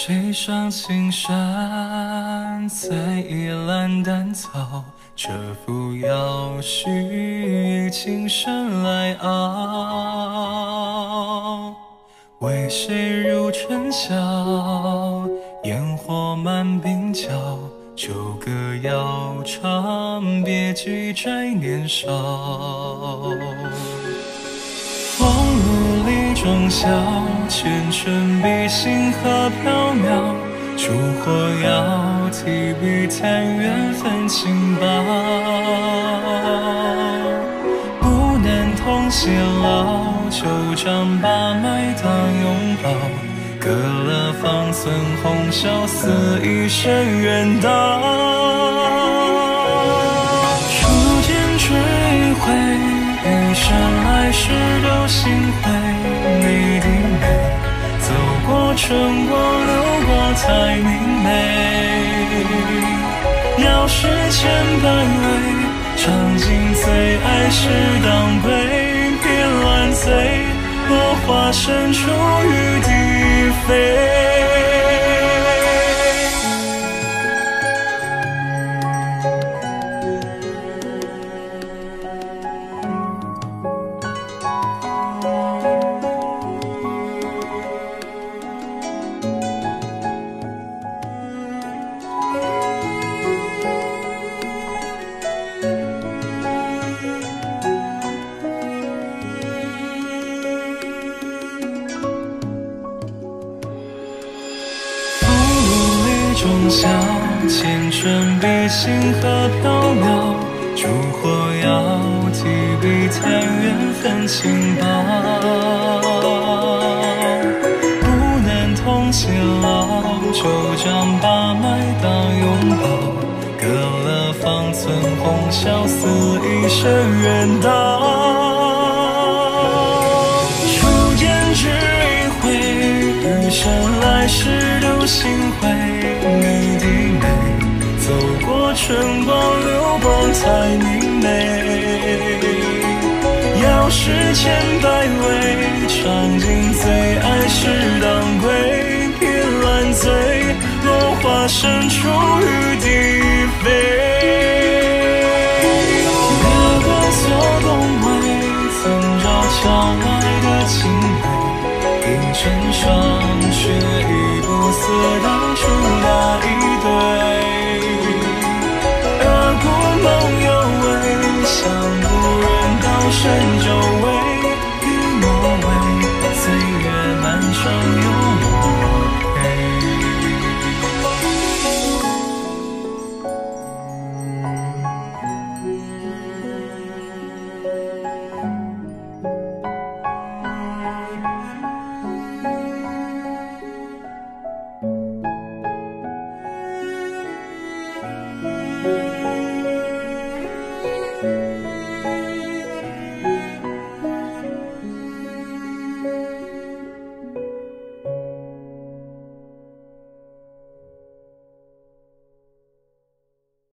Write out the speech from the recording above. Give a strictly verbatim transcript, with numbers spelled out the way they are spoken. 谁上青山，采一篮丹草，这副药须亲身来熬。为谁入尘嚣，烟火满鬓角，旧歌要唱，别记摘年少。风里中宵，缱绻比星河缥缈，烛火遥提笔谈缘分情薄。不能同偕老，就张把脉当拥抱，隔了方寸红袖，似一生远道。初见追悔，余生来世都心灰。 你的美，走过穿过流过才明媚。要是千百味，尝尽最爱是当归。别乱醉，落花深处雨滴飞。 中宵，缱绻比星河缥缈，烛火遥提笔谈缘分情薄。不能同偕老，就张把脉当拥抱，隔了方寸红袖，似一生远道。初见只一回，余生来世都心灰。 你的美，走过春光流光才明媚。要是千百味，尝尽最爱是当归。别乱醉，落花深处。